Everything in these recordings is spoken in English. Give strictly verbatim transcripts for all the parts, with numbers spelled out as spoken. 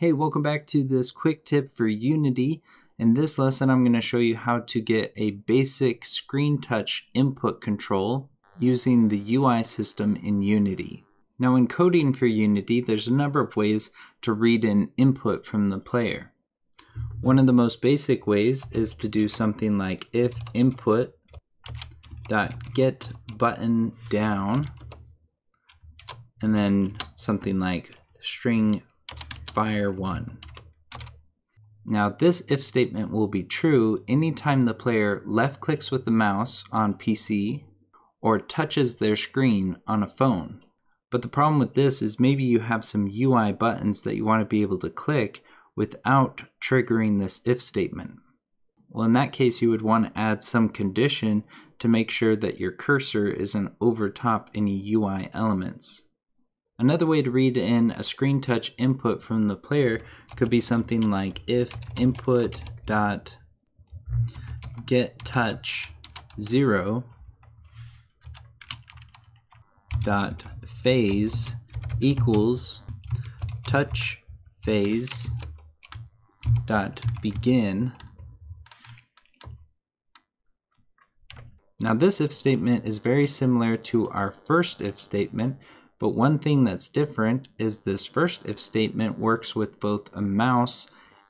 Hey, welcome back to this quick tip for Unity. In this lesson, I'm going to show you how to get a basic screen touch input control using the U I system in Unity. Now, in coding for Unity, there's a number of ways to read an input from the player. One of the most basic ways is to do something like if input dot get button down, and then something like string fire one. Now this if statement will be true anytime the player left clicks with the mouse on P C or touches their screen on a phone. But the problem with this is maybe you have some U I buttons that you want to be able to click without triggering this if statement. Well, in that case you would want to add some condition to make sure that your cursor isn't over top any U I elements. Another way to read in a screen touch input from the player could be something like if input dot get touch zero dot phase equals touch phase dot begin. Now this if statement is very similar to our first if statement, but one thing that's different is this first if statement works with both a mouse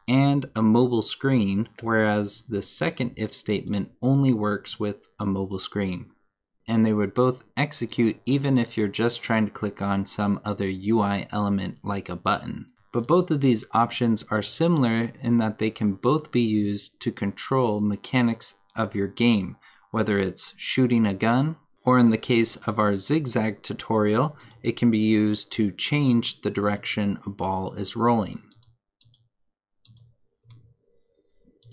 and a mobile screen, whereas the second if statement only works with a mobile screen. And they would both execute even if you're just trying to click on some other U I element like a button. But both of these options are similar in that they can both be used to control mechanics of your game, whether it's shooting a gun, or in the case of our zigzag tutorial, it can be used to change the direction a ball is rolling.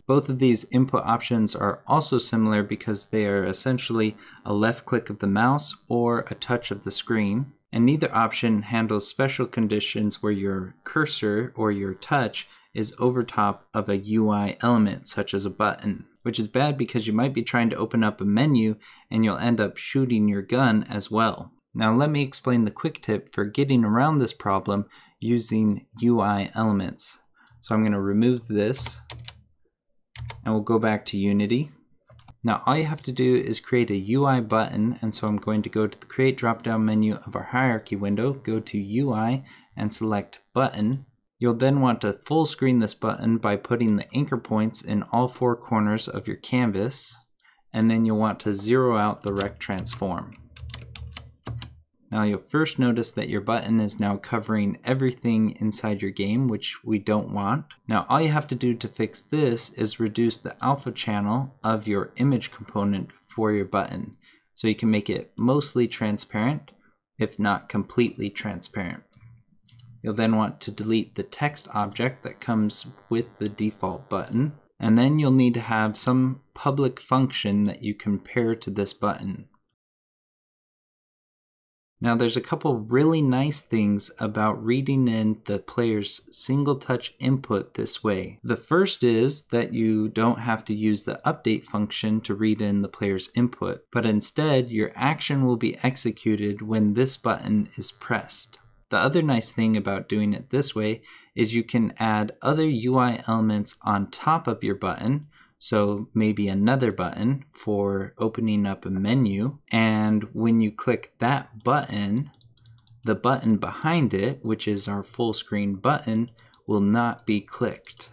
Both of these input options are also similar because they are essentially a left click of the mouse or a touch of the screen, and neither option handles special conditions where your cursor or your touch is over top of a U I element such as a button, which is bad because you might be trying to open up a menu and you'll end up shooting your gun as well. Now let me explain the quick tip for getting around this problem using U I elements. So I'm going to remove this and we'll go back to Unity. Now all you have to do is create a U I button, and so I'm going to go to the create drop down menu of our hierarchy window, go to U I and select button. You'll then want to full screen this button by putting the anchor points in all four corners of your canvas, and then you'll want to zero out the rect transform. Now you'll first notice that your button is now covering everything inside your game, which we don't want. Now all you have to do to fix this is reduce the alpha channel of your image component for your button, so you can make it mostly transparent, if not completely transparent. You'll then want to delete the text object that comes with the default button, and then you'll need to have some public function that you can pair to this button. Now there's a couple really nice things about reading in the player's single touch input this way. The first is that you don't have to use the update function to read in the player's input, but instead your action will be executed when this button is pressed. The other nice thing about doing it this way is you can add other U I elements on top of your button, so maybe another button for opening up a menu, and when you click that button, the button behind it, which is our full screen button, will not be clicked.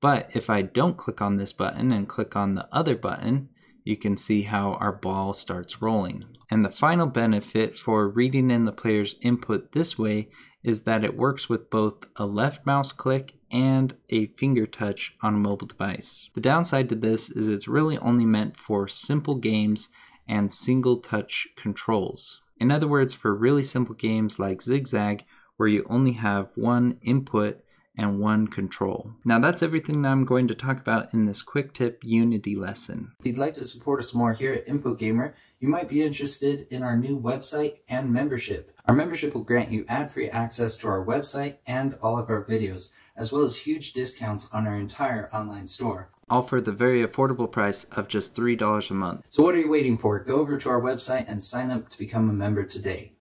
But if I don't click on this button and click on the other button, you can see how our ball starts rolling. And the final benefit for reading in the player's input this way is that it works with both a left mouse click and a finger touch on a mobile device. The downside to this is it's really only meant for simple games and single touch controls. In other words, for really simple games like Zigzag, where you only have one input and one control. Now that's everything that I'm going to talk about in this quick tip Unity lesson. If you'd like to support us more here at InfoGamer, you might be interested in our new website and membership. Our membership will grant you ad-free access to our website and all of our videos, as well as huge discounts on our entire online store, all for the very affordable price of just three dollars a month. So what are you waiting for? Go over to our website and sign up to become a member today.